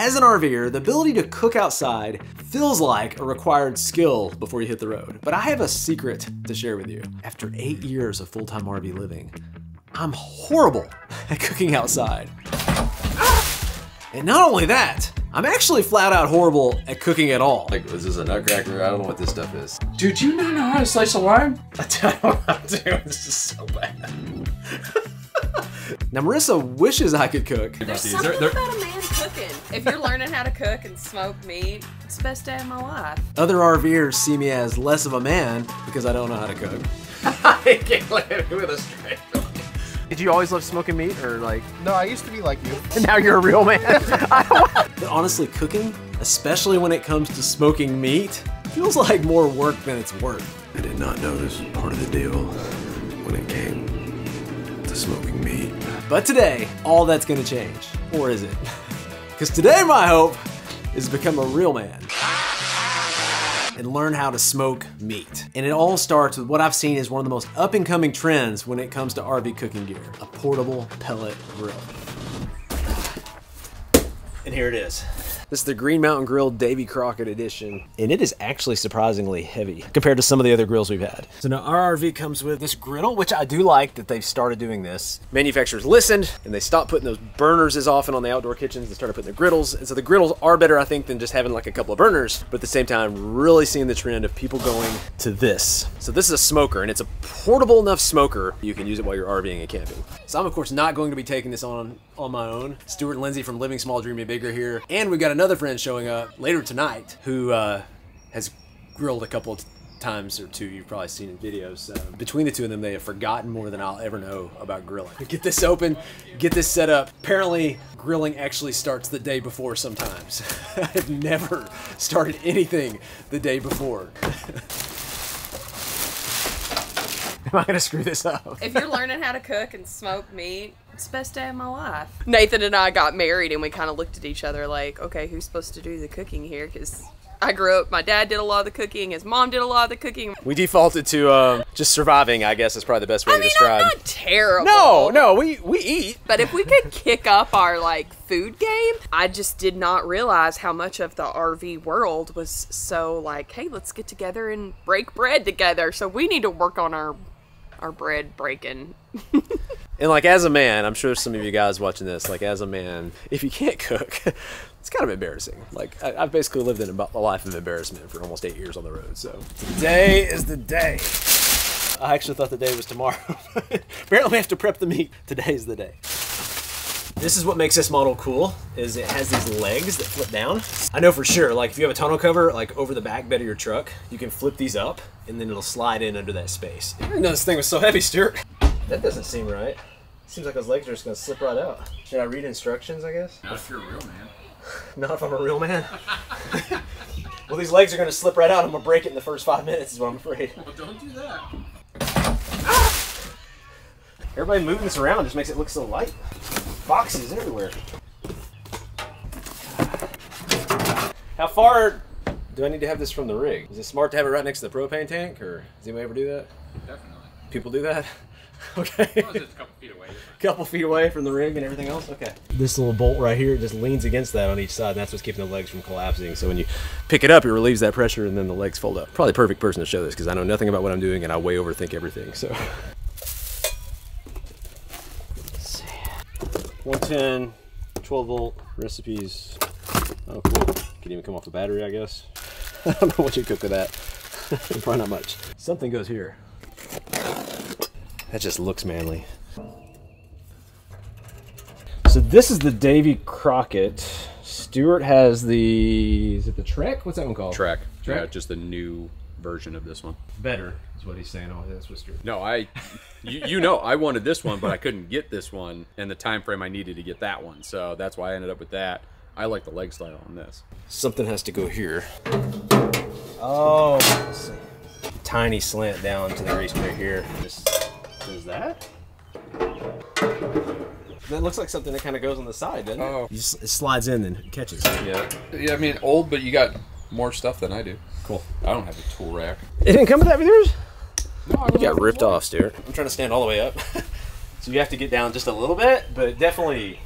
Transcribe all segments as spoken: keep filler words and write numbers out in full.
As an RVer, the ability to cook outside feels like a required skill before you hit the road. But I have a secret to share with you. After eight years of full-time R V living, I'm horrible at cooking outside. And not only that, I'm actually flat out horrible at cooking at all. Like, is this a nutcracker? I don't know what this stuff is. Dude, you not know how to slice a lime? I don't know how to do it. This is so bad. Now, Marissa wishes I could cook. There's something they're, they're... about a man cooking. If you're learning how to cook and smoke meat, it's the best day of my life. Other RVers see me as less of a man because I don't know how to cook. I can't look at me with a straight line. Did you always love smoking meat, or like? No, I used to be like you. And now you're a real man. But honestly, cooking, especially when it comes to smoking meat, feels like more work than it's worth. I did not know this was part of the deal when it came to smoking meat. But today, all that's gonna change. Or is it? Because today my hope is to become a real man and learn how to smoke meat. And it all starts with what I've seen is one of the most up and coming trends when it comes to R V cooking gear, a portable pellet grill. And here it is. This is the Green Mountain Grill Davy Crockett edition. And it is actually surprisingly heavy compared to some of the other grills we've had. So now our R V comes with this griddle, which I do like that they've started doing this. Manufacturers listened and they stopped putting those burners as often on the outdoor kitchens and started putting the griddles. And so the griddles are better, I think, than just having like a couple of burners, but at the same time, really seeing the trend of people going to this. So this is a smoker, and it's a portable enough smoker you can use it while you're RVing and camping. So I'm of course not going to be taking this on on my own. Stuart and Lindsay from Living Small, Dreamy Bigger here. And we've got another friend showing up later tonight who uh, has grilled a couple of times or two you've probably seen in videos. Uh, between the two of them, they have forgotten more than I'll ever know about grilling. Get this open, get this set up. Apparently, grilling actually starts the day before sometimes. I've never started anything the day before. Am I gonna screw this up? If you're learning how to cook and smoke meat, it's the best day of my life. Nathan and I got married and we kind of looked at each other like, okay, who's supposed to do the cooking here? Because I grew up, my dad did a lot of the cooking, his mom did a lot of the cooking. We defaulted to um, just surviving, I guess is probably the best way I to mean, describe. I mean, I'm not terrible. No, no, we, we eat. But if we could kick up our like food game, I just did not realize how much of the R V world was so like, hey, let's get together and break bread together. So we need to work on our our bread breaking. And like as a man, I'm sure some of you guys watching this, like as a man, if you can't cook, it's kind of embarrassing. Like I, I've basically lived in a life of embarrassment for almost eight years on the road. So today is the day. I actually thought the day was tomorrow. Apparently we have to prep the meat. Today's the day. This is what makes this model cool, is it has these legs that flip down. I know for sure, like if you have a tonneau cover, like over the back bed of your truck, you can flip these up and then it'll slide in under that space. I didn't know this thing was so heavy, Stuart. That doesn't seem right. Seems like those legs are just gonna slip right out. Should I read instructions, I guess? Not if you're a real man. Not if I'm a real man? Well, these legs are gonna slip right out. I'm gonna break it in the first five minutes is what I'm afraid. Well, don't do that. Ah! Everybody moving this around just makes it look so light. Boxes everywhere. How far do I need to have this from the rig? Is it smart to have it right next to the propane tank, or does anybody ever do that? Definitely. People do that? Okay. As long as it's a couple feet away. A couple feet away from the rig and everything else? Okay. This little bolt right here, it just leans against that on each side, and that's what's keeping the legs from collapsing. So when you pick it up, it relieves that pressure, and then the legs fold up. Probably the perfect person to show this, because I know nothing about what I'm doing, and I way overthink everything, so. one ten, twelve volt, recipes. Oh, cool. Can even come off the battery, I guess. I don't know what you cook with that. Probably not much. Something goes here. That just looks manly. So this is the Davy Crockett. Stuart has the, is it the Trek? What's that one called? Trek. Trek? Yeah, just the new version of this one. Better is what he's saying. Oh, that's what Stuart. No, I... You, you know, I wanted this one, but I couldn't get this one in the time frame I needed to get that one. So that's why I ended up with that. I like the leg style on this. Something has to go here. Oh, let's see. Tiny slant down to the grease right here. This is that? That looks like something that kind of goes on the side, doesn't it? Oh. It just, it slides in and catches. Yeah. Yeah, I mean, old, but you got more stuff than I do. Cool. I don't have a tool rack. It didn't come with that with yours? No, you got ripped off, Stuart. I'm trying to stand all the way up. So you have to get down just a little bit, but definitely,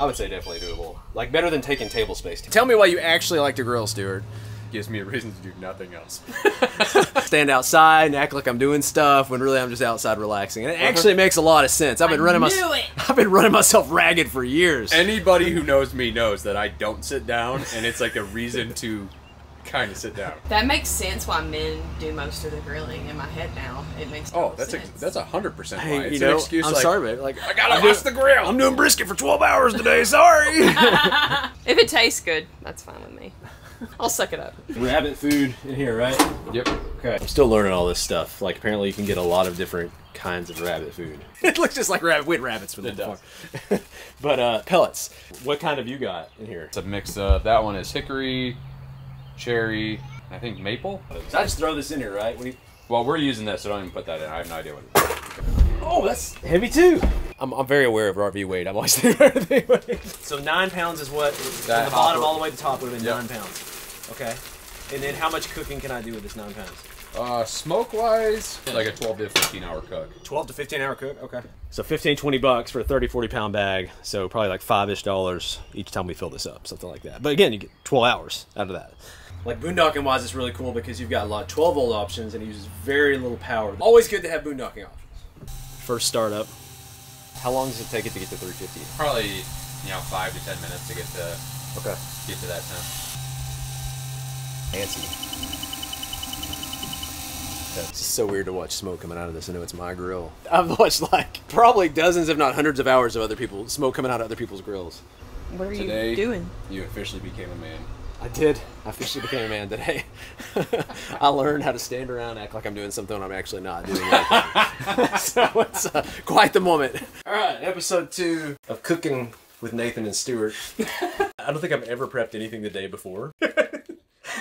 I would say definitely doable. Like, better than taking table space. Tell me why you actually like to grill, Stuart. Gives me a reason to do nothing else. Stand outside and act like I'm doing stuff when really I'm just outside relaxing. And it actually makes a lot of sense. I've been I running my, I've been running myself ragged for years. Anybody who knows me knows that I don't sit down, and it's like a reason to kind of sit down. That makes sense why men do most of the grilling in my head now. It makes oh, no that's sense. A, that's a hundred percent why. Hey, it's you know, an excuse. I'm like, sorry, babe. Like I gotta wash the grill. I'm doing brisket for twelve hours today. Sorry. If it tastes good, that's fine with me. I'll suck it up. Rabbit food in here, right? Yep. Okay. I'm still learning all this stuff. Like, apparently you can get a lot of different kinds of rabbit food. It looks just like rabbit with rabbits for the dog. But uh, pellets. What kind have you got in here? It's a mix of, that one is hickory, cherry, I think maple. So I just throw this in here, right? What do you... Well, we're using this, so don't even put that in. I have no idea what it is. Oh, that's heavy too. I'm, I'm very aware of R V weight. I'm always thinking of R V weight. So nine pounds is what? That the bottom all the way to the top would have been yep. nine pounds. Okay. And then how much cooking can I do with this nine pounds? Uh, smoke-wise, like a twelve to fifteen hour cook. twelve to fifteen hour cook? Okay. So fifteen, twenty bucks for a thirty, forty pound bag. So probably like five-ish dollars each time we fill this up, something like that. But again, you get twelve hours out of that. Like boondocking-wise, it's really cool because you've got a lot of twelve volt options and it uses very little power. Always good to have boondocking options. First startup. How long does it take it to get to three fifty? Probably, you know, five to ten minutes to get to okay. get to that time. Fancy. It's so weird to watch smoke coming out of this. I know it's my grill. I've watched like probably dozens, if not hundreds, of hours of other people smoke coming out of other people's grills. What are today, you doing? You officially became a man. I did. I officially became a man today. I learned how to stand around and act like I'm doing something when I'm actually not doing anything. So it's uh, quite the moment. All right, episode two of Cooking with Nathan and Stuart. I don't think I've ever prepped anything the day before.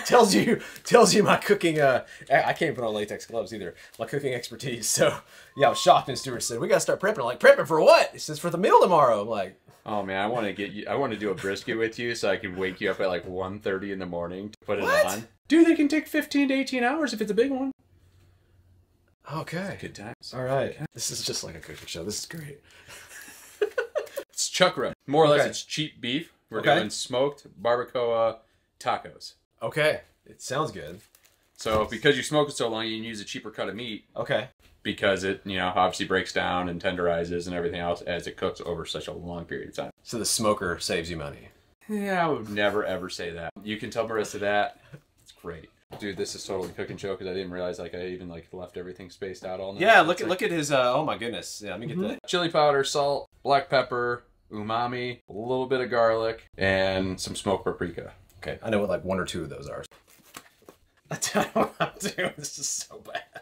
tells you tells you my cooking, uh, I can't put on latex gloves either, my cooking expertise. So yeah, I was shocked when Stuart said, we gotta start prepping. I'm like, prepping for what? He says, for the meal tomorrow. I'm like, oh man, I want to get you. I want to do a brisket with you, so I can wake you up at like one thirty in the morning to put what? it on. Dude, they can take fifteen to eighteen hours if it's a big one. Okay. Good times. All right. Okay. This is just like a cooking show. This is great. It's chuck run. More or okay. less, it's cheap beef. We're okay. doing smoked barbacoa tacos. Okay. It sounds good. So because you smoke it so long, you can use a cheaper cut of meat. Okay. Because it, you know, obviously breaks down and tenderizes and everything else as it cooks over such a long period of time. So the smoker saves you money. Yeah, I would never, ever say that. You can tell Marissa that. It's great. Dude, this is totally cooking show because I didn't realize like I even like left everything spaced out all night. Yeah, look, like, look at his, uh, oh my goodness. Yeah, let me get mm-hmm. that. Chili powder, salt, black pepper, umami, a little bit of garlic, and some smoked paprika. Okay, I know what like one or two of those are. I don't know what I'm doing. This is so bad.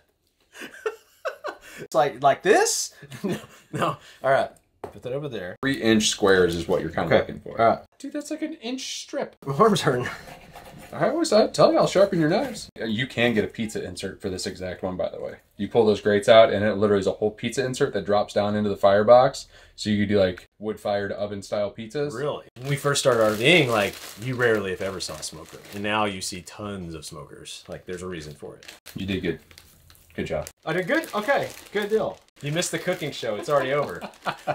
It's like like this? No, no. All right, put that over there. Three inch squares is what you're kind okay. of looking for. All right. Dude, that's like an inch strip. My arm's hurting. I always I tell you, I'll sharpen your knives. You can get a pizza insert for this exact one, by the way. You pull those grates out, and it literally is a whole pizza insert that drops down into the firebox. So you could do like wood-fired oven-style pizzas. Really? When we first started RVing, like you rarely, if ever, saw a smoker, and now you see tons of smokers. Like there's a reason for it. You did good. Good job. I did good? Okay, good deal. You missed the cooking show. It's already over.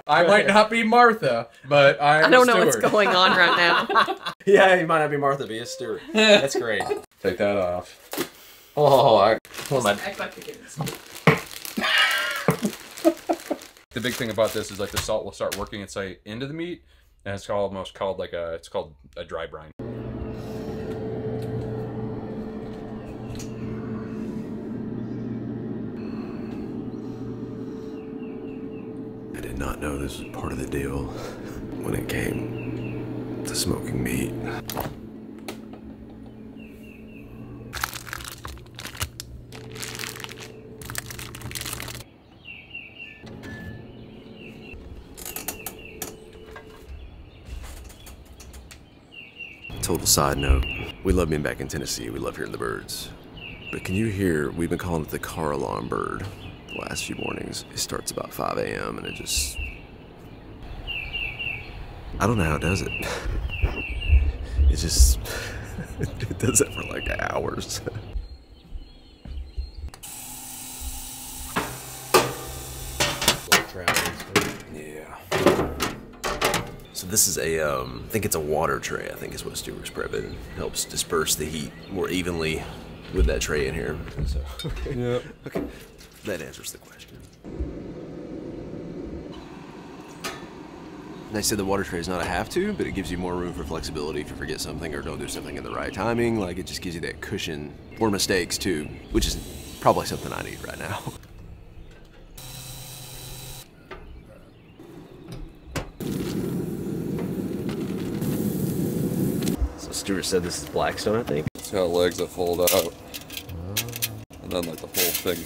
I might not be Martha, but I'm I don't know Stuart. What's going on right now. Yeah, you might not be Martha, but you're Stuart. That's great. Take that off. Oh, I... Hold on. Act like you're the big thing about this is like the salt will start working its way into the meat, and it's almost called like a, it's called a dry brine. Not know this was part of the deal when it came to smoking meat. Total side note, we love being back in Tennessee, we love hearing the birds. But can you hear, we've been calling it the car alarm bird. The last few mornings. It starts about five A M and it just... I don't know how it does it. It just... It does it for like hours. Yeah. So this is a, um, I think it's a water tray, I think is what Stewart's prepping. Helps disperse the heat more evenly with that tray in here. So, okay. Yep. Okay. That answers the question. They said the water tray is not a have to, but it gives you more room for flexibility if you forget something or don't do something in the right timing. Like, it just gives you that cushion for mistakes too, which is probably something I need right now. So Stuart said this is Blackstone, I think. See how legs that fold out, and then like the whole thing,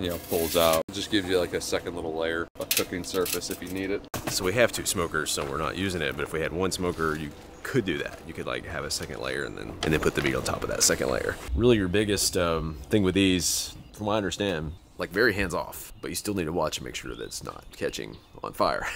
you know, folds out. It just gives you like a second little layer of cooking surface if you need it. So we have two smokers, so we're not using it, but if we had one smoker, you could do that. You could like have a second layer and then and then put the meat on top of that second layer. Really your biggest um, thing with these, from what I understand, like very hands-off, but you still need to watch and make sure that it's not catching on fire.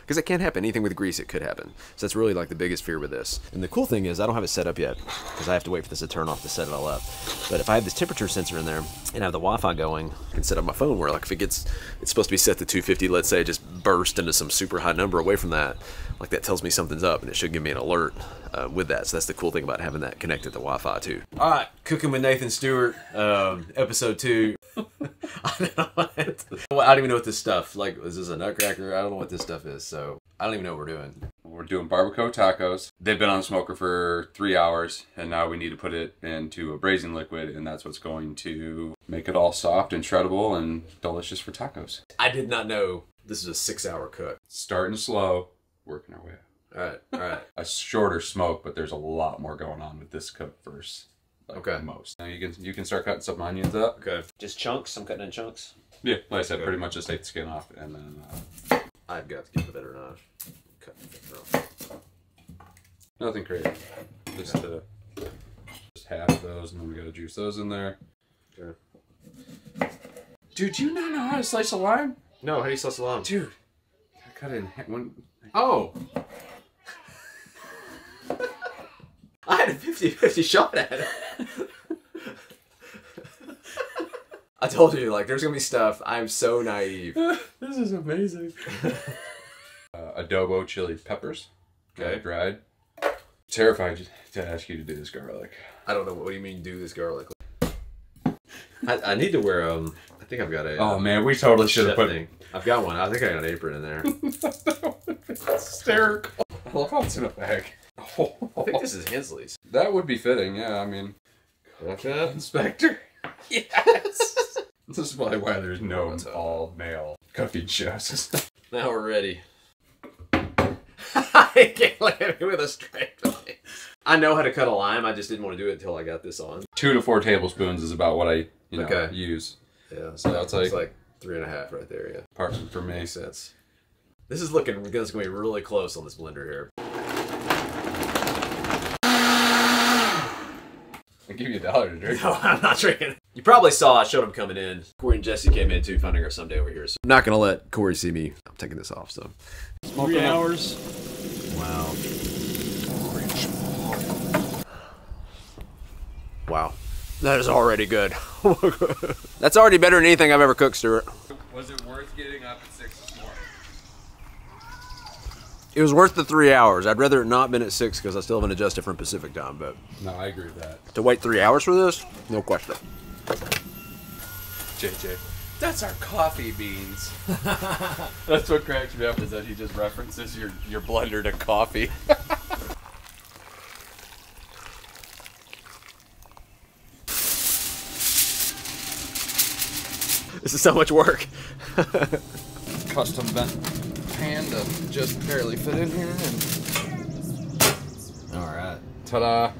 Because it can happen. Anything with grease, it could happen. So that's really like the biggest fear with this. And the cool thing is I don't have it set up yet because I have to wait for this to turn off to set it all up. But if I have this temperature sensor in there and I have the Wi-Fi going, I can set up my phone where like if it gets, it's supposed to be set to two fifty, let's say, just burst into some super high number away from that, like that tells me something's up and it should give me an alert uh, with that. So that's the cool thing about having that connected to Wi-Fi too. All right, Cooking with Nathan Stewart, um, episode two. I don't know what, I don't even know what this stuff, like, is this a nutcracker? I don't know what this stuff is, so I don't even know what we're doing. We're doing barbacoa tacos. They've been on the smoker for three hours, and now we need to put it into a braising liquid, and that's what's going to make it all soft and shreddable and delicious for tacos. I did not know this is a six-hour cook. Starting slow, working our way up. All right, all right. A shorter smoke, but there's a lot more going on with this cook first. Like okay. Most. Now you can you can start cutting some onions up. Okay. Just chunks. I'm cutting in chunks. Yeah, like I said, okay. Pretty much just take the skin off, and then uh, I've got to get the better knife. Cut the finger off. Nothing crazy. Just okay. uh, just half those, and then we gotta juice those in there. Okay. Dude, do you not know how to slice a lime? No, how do you slice a lime? Dude, I cut it in half. When... Oh. I had a fifty fifty shot at it. I told you, like, there's gonna be stuff. I'm so naive. This is amazing. uh, adobo chili peppers. Okay, okay. Dried. I'm terrified to ask you to do this garlic. I don't know. What do you mean, do this garlic? I, I need to wear, um, I think I've got a. Oh, um, man, we totally should have put thing. I've got one. I think I got an apron in there. That would be hysterical. I love how it's in a bag. Oh. I think this is Hensley's. That would be fitting, yeah. I mean, okay. Inspector. Yes. This is probably why there's no all male cooking chefs. Now we're ready. I can't look at me with a straight face. I know how to cut a lime. I just didn't want to do it until I got this on. Two to four tablespoons is about what I you know okay. use. Yeah. So that's like, like three and a half right there. Yeah. Perfect for me. Makes sense. This is looking. This is going to be really close on this blender here. I'll give you a dollar to drink. No, I'm not drinking. You probably saw I showed him coming in. Corey and Jesse came in too, finding her someday over here. So I'm not going to let Corey see me. I'm taking this off, so. Smoking Three hours. Up. Wow. Wow. That is already good. That's already better than anything I've ever cooked, Stuart. Was it worth getting up at six this morning? It was worth the three hours. I'd rather it not been at six because I still haven't adjusted from Pacific time, but. No, I agree with that. To wait three hours for this? No question. J J, that's our coffee beans. That's what cracks me up is that he just references your, your blender to coffee. This is so much work. Custom vent. Pan to just barely fit in here. And... All right. Ta-da.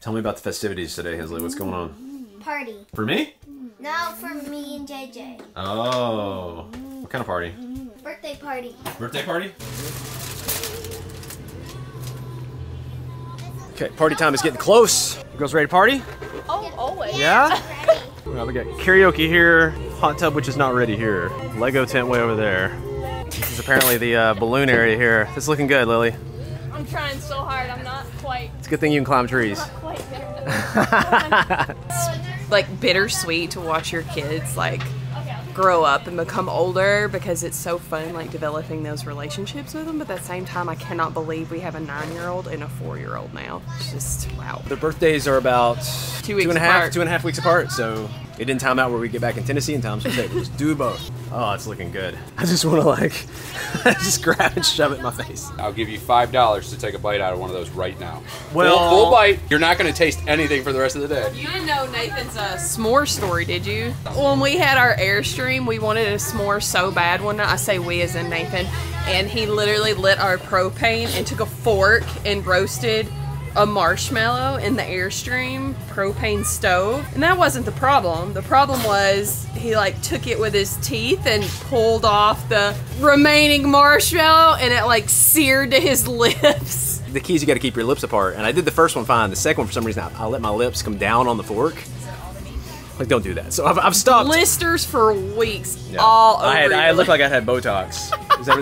Tell me about the festivities today, Hensley. What's going on? Party. For me? No, for me and J J. Oh. What kind of party? Birthday party. Birthday party? Okay, party time is getting close. You guys ready to party? Oh, always. Yeah? Well, we got karaoke here, hot tub which is not ready here, Lego tent way over there. This is apparently the uh, balloon area here. It's looking good, Lily. I'm trying so hard, I'm not quite. It's a good thing you can climb trees. I'm not quite there. It's like bittersweet to watch your kids like grow up and become older, because it's so fun, like, developing those relationships with them. But at the same time, I cannot believe we have a nine-year-old and a four-year-old now. It's just, wow. Their birthdays are about two, weeks two, and a half, two and a half weeks apart, so it didn't time out where we get back in Tennessee in time, so we'll just do both. Oh, it's looking good. I just want to, like, just grab and shove it in my face. I'll give you five dollars to take a bite out of one of those right now. Well, full, full bite. You're not going to taste anything for the rest of the day. You didn't know Nathan's a s'more story, did you? When we had our Airstream, we wanted a s'more so bad one night. I say we as in Nathan. And he literally lit our propane and took a fork and roasted a marshmallow in the Airstream propane stove. And that wasn't the problem. The problem was he like took it with his teeth and pulled off the remaining marshmallow, and it like seared to his lips. The key is you gotta keep your lips apart. And I did the first one fine. The second one, for some reason, I, I let my lips come down on the fork. Like, don't do that. So I've, I've stopped. Blisters for weeks, yeah. all over I had, I looked like I had Botox.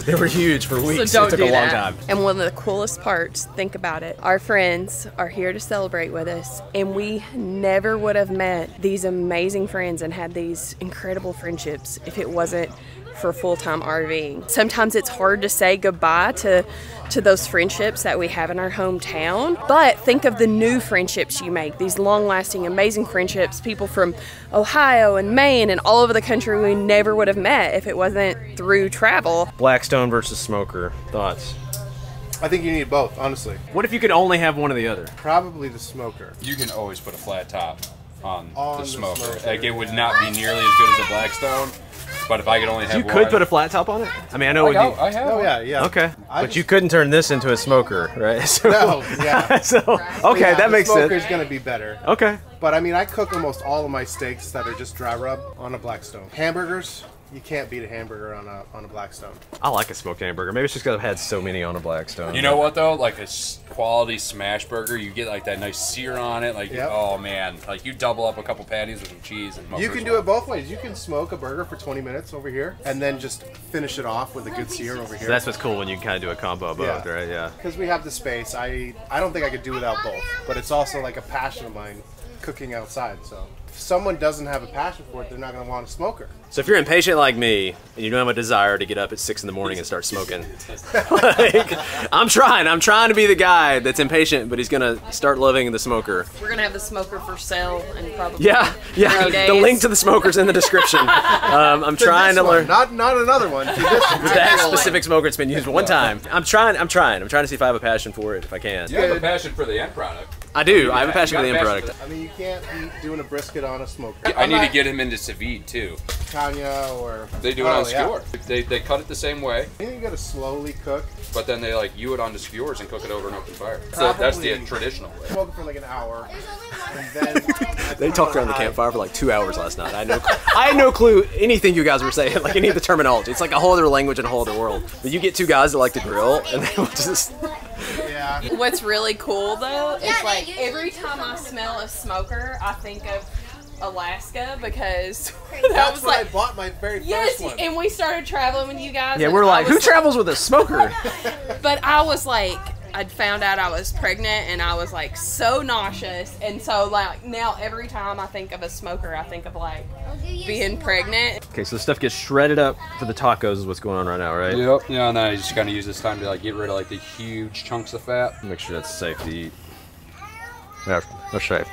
They were huge for weeks. So don't so it took do a long that. time. And one of the coolest parts, think about it, our friends are here to celebrate with us, and we never would have met these amazing friends and had these incredible friendships if it wasn't for full-time RVing. Sometimes it's hard to say goodbye to to those friendships that we have in our hometown, but think of the new friendships you make, these long-lasting, amazing friendships, people from Ohio and Maine and all over the country we never would have met if it wasn't through travel. Blackstone versus smoker, thoughts? I think you need both, honestly. What if you could only have one or the other? Probably the smoker. You can always put a flat top on, on the, the smoker. smoker. Like, it would not be nearly as good as a Blackstone. But if I could only have you one. You could put a flat top on it? I mean, I know. Like, oh, I have. Oh, yeah, yeah. Okay. I but just, you couldn't turn this into a smoker, right? So, no, yeah. so, okay, yeah, that makes sense. The smoker's going to be better. Okay. But I mean, I cook almost all of my steaks that are just dry rub on a Blackstone. Hamburgers, you can't beat a hamburger on a, on a Blackstone. I like a smoked hamburger. Maybe it's just because I've had so many on a Blackstone. You know what, though? Like a quality smash burger, you get like that nice sear on it. Like, yep. Oh, man. Like, you double up a couple patties with some cheese. And you can do it both ways. You can smoke a burger for twenty minutes over here and then just finish it off with a good sear over here. So that's what's cool when you kind of do a combo of both, yeah. right? Yeah. Because we have the space. I, I don't think I could do without both, but it's also like a passion of mine, cooking outside. So if someone doesn't have a passion for it, they're not going to want a smoker. So if you're impatient like me and you don't have a desire to get up at six in the morning and start smoking, like, I'm trying. I'm trying to be the guy that's impatient, but he's going to start loving the smoker. We're going to have the smoker for sale and probably yeah, yeah. days. The link to the smoker's in the description. um, I'm to trying to learn. Not not another one. To this one. With that specific smoker, it's been used one time. I'm trying. I'm trying. I'm trying to see if I have a passion for it. If I can. You have a passion for the end product. I do. I have a passion for the end product. I mean, you can't be doing a brisket on a smoker. I need to get him into sous vide too. Tanya or they do it oh, on skewer. Yeah. They they cut it the same way. I think you gotta slowly cook. But then they like you it onto skewers and cook it over an open fire. So that's the traditional way. Smoke for like an hour. And then they talked around the campfire for like two hours last night. I had no clue, I had no clue anything you guys were saying. Like any of the terminology. It's like a whole other language and a whole other world. But you get two guys that like to grill and they will just. Yeah. What's really cool though is like every time I smell a smoker, I think of Alaska because that That's was like I bought my very yes, first one. And we started traveling with you guys. Yeah, we're like, who like, travels with a smoker? But I was like, I found out I was pregnant and I was like so nauseous, and so like now every time I think of a smoker, I think of like being pregnant. Okay, so the stuff gets shredded up for the tacos is what's going on right now, right? Yep. Yeah, and then I just kind of use this time to like get rid of like the huge chunks of fat. Make sure that's safe to eat. Yeah, that's safe.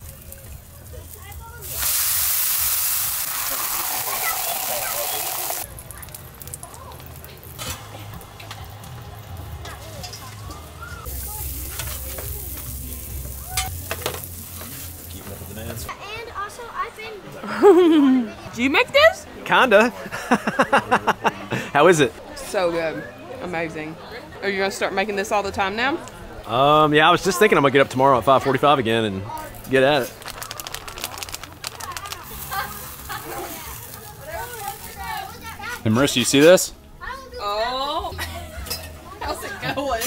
Do you make this? Kinda. How is it? So good. Amazing. Are you gonna start making this all the time now? Um, yeah, I was just thinking I'm gonna get up tomorrow at five forty-five again and get at it. And Marissa, you see this? Oh. How's it going?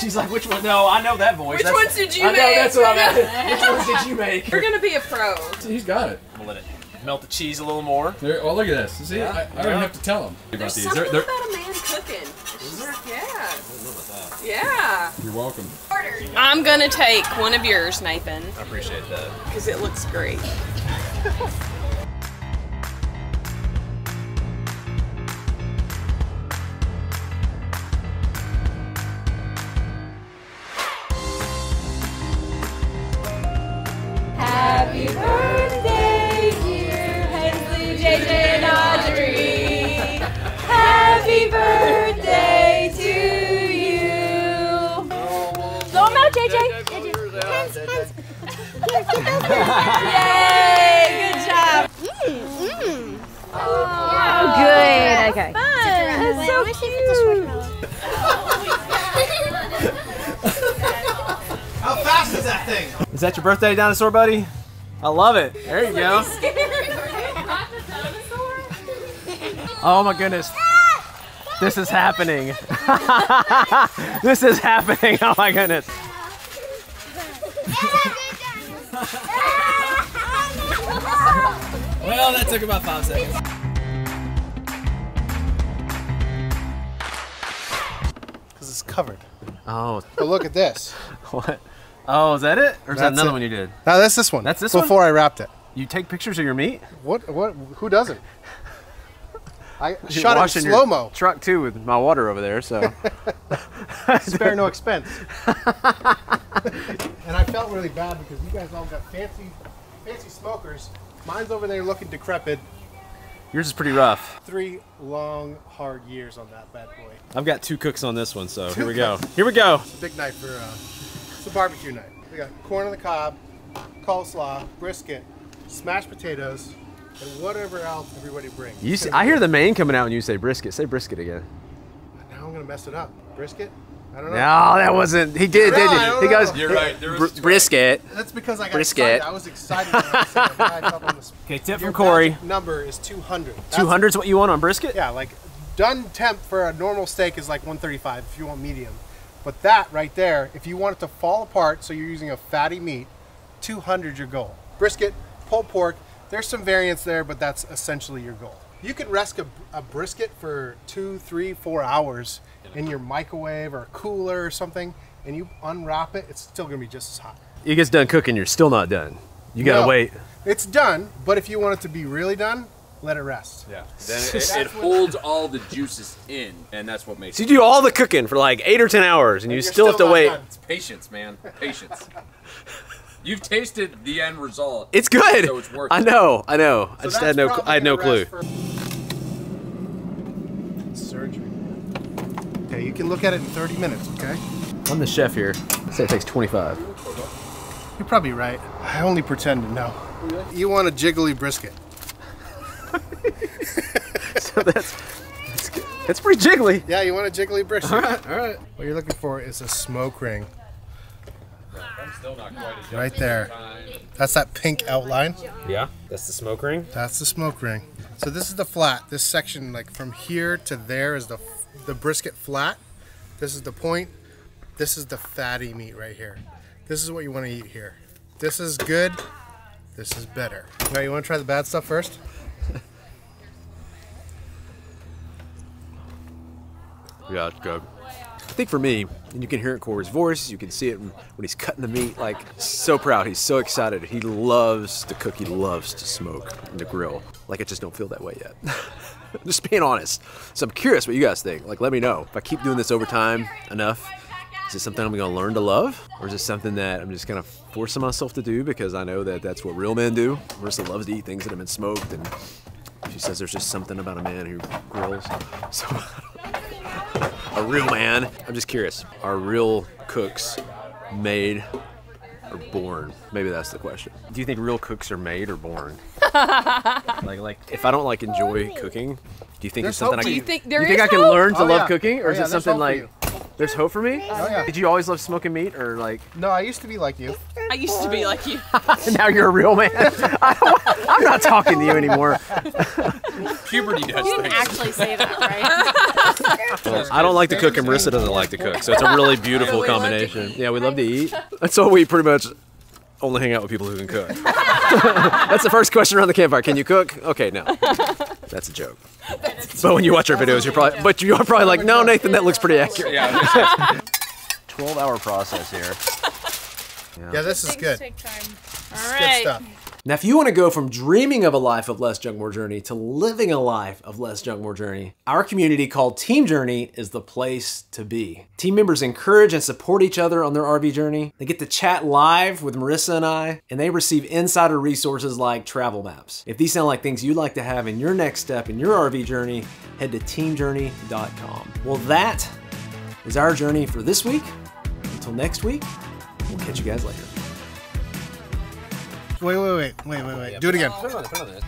She's like, which one? No, I know that voice. Which that's, ones did you I make? I know, that's what I meant. Which ones did you make? You're gonna be a pro. See, he's got it. I'm gonna let it. Melt the cheese a little more. There, oh, look at this. See, yeah. I, I yeah. don't have to tell them. There's something they're, they're, about a man cooking. It's just, yeah. I love that. Yeah. You're welcome. I'm going to take one of yours, Nathan. I appreciate that. Because it looks great. Happy birthday, dear Hensley, J J, and Audrey. Happy birthday to you. Throw them out, J J. J J. Hands, hands. Yay! Good job. Mm, mm. Oh, oh, good. Okay. That's so cute. How fast is that thing? Is that your birthday dinosaur, buddy? I love it. There you go. Oh my goodness. This is happening. This is happening. Oh my goodness. Well, that took about five seconds. Because it's covered. Oh. But look at this. What? Oh, is that it? Or is That's that another it. one you did? No, that's this one. That's this Before one? Before I wrapped it. You take pictures of your meat? What? What? Who doesn't? I She's shot it in slow-mo. Truck, too, with my water over there, so. Spare no expense. And I felt really bad because you guys all got fancy, fancy smokers. Mine's over there looking decrepit. Yours is pretty rough. Three long, hard years on that bad boy. I've got two cooks on this one, so two here we cooks. go. Here we go. It's a big night for, uh, it's a barbecue night. We got corn on the cob, coleslaw, brisket, smashed potatoes, and whatever else everybody brings. You see, I hear the main coming out when you say brisket. Say brisket again. Now I'm gonna mess it up. Brisket? I don't know. No, that wasn't. He did, no, didn't he? He know. goes, You're right. There was brisket. That's because I got brisket. excited. I was excited when I said I up on this. Okay, tip Your from Corey. Number is two hundred. two hundred is what you want on brisket? Yeah, like done temp for a normal steak is like one thirty-five if you want medium. But that right there, if you want it to fall apart, so you're using a fatty meat, two hundred your goal. Brisket, pulled pork, there's some variants there, but that's essentially your goal. You can rest a, a brisket for two, three, four hours in your microwave or a cooler or something, and you unwrap it, it's still gonna be just as hot. It gets done cooking, you're still not done. You gotta no, wait. It's done, but if you want it to be really done, let it rest. Yeah, then it, it holds all the juices in, and that's what makes so it. So you do all the cooking for like eight or ten hours, and, and you still, still have to wait. Done. It's patience, man, patience. You've tasted the end result. It's good. So it's worth it. I know, I know. So I just had no, I had no clue. Surgery. Okay, you can look at it in thirty minutes, okay? I'm the chef here. I say it takes twenty-five. You're probably right. I only pretend to know. You want a jiggly brisket. So that's, that's, good. That's pretty jiggly. Yeah, you want a jiggly brisket. All right, all right. What you're looking for is a smoke ring. I'm still not quite as right there. That's that pink outline. Yeah, that's the smoke ring. That's the smoke ring. So this is the flat. This section, like from here to there, is the the brisket flat. This is the point. This is the fatty meat right here. This is what you want to eat here. This is good. This is better. Now you want to try the bad stuff first. Yeah, it's good. I think for me, and you can hear it in Corey's voice, you can see it when he's cutting the meat, like so proud, he's so excited. He loves to cook, he loves to smoke and to grill. Like I just don't feel that way yet. Just being honest. So I'm curious what you guys think. Like let me know. If I keep doing this over time enough, is it something I'm gonna learn to love? Or is it something that I'm just kind of forcing myself to do because I know that that's what real men do? Marissa loves to eat things that have been smoked, and she says there's just something about a man who grills. So a real man. I'm just curious, are real cooks made or born? Maybe that's the question. Do you think real cooks are made or born? like, like, if I don't like enjoy cooking, do you think there's, there's something I can, do you think, there do you think I can learn to oh, love yeah. cooking? Or oh, is yeah, it something like, there's hope for me? Oh, yeah. Did you always love smoking meat or like? No, I used to be like you. I used to be like you. Now you're a real man. I, I'm not talking to you anymore. Puberty does things. You didn't actually say that, right? I don't like to cook and Marissa doesn't like to cook, so it's a really beautiful combination. Yeah, we love to eat. That's all we pretty much only hang out with people who can cook. That's the first question around the campfire. Can you cook? Okay, no. That's a joke. But when you watch our videos, you're probably, but you are probably like, no, Nathan, that looks pretty accurate. twelve hour process here. Yeah, yeah this is good. All right. Good stuff. Now, if you want to go from dreaming of a life of less junk, more journey to living a life of less junk, more journey, our community called Team Journey is the place to be. Team members encourage and support each other on their R V journey. They get to chat live with Marissa and I, and they receive insider resources like travel maps. If these sound like things you'd like to have in your next step in your R V journey, head to team journey dot com. Well, that is our journey for this week. Until next week, we'll catch you guys later. Wait, wait, wait, wait, wait, wait. Do it again.